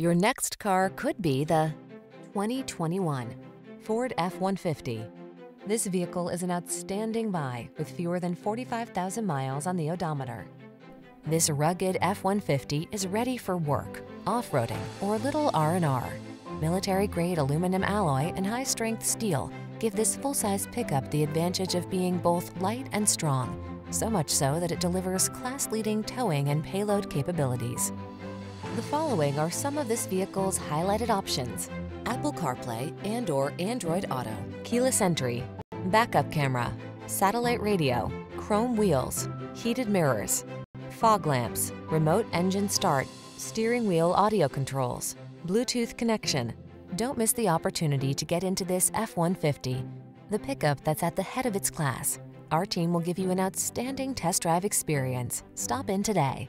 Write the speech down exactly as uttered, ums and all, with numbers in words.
Your next car could be the twenty twenty-one Ford F one fifty. This vehicle is an outstanding buy with fewer than forty-five thousand miles on the odometer. This rugged F one fifty is ready for work, off-roading, or little R and R. Military-grade aluminum alloy and high-strength steel give this full-size pickup the advantage of being both light and strong, so much so that it delivers class-leading towing and payload capabilities. The following are some of this vehicle's highlighted options: Apple CarPlay and or Android Auto, keyless entry, backup camera, satellite radio, chrome wheels, heated mirrors, fog lamps, remote engine start, steering wheel audio controls, Bluetooth connection. Don't miss the opportunity to get into this F one fifty, the pickup that's at the head of its class. Our team will give you an outstanding test drive experience. Stop in today.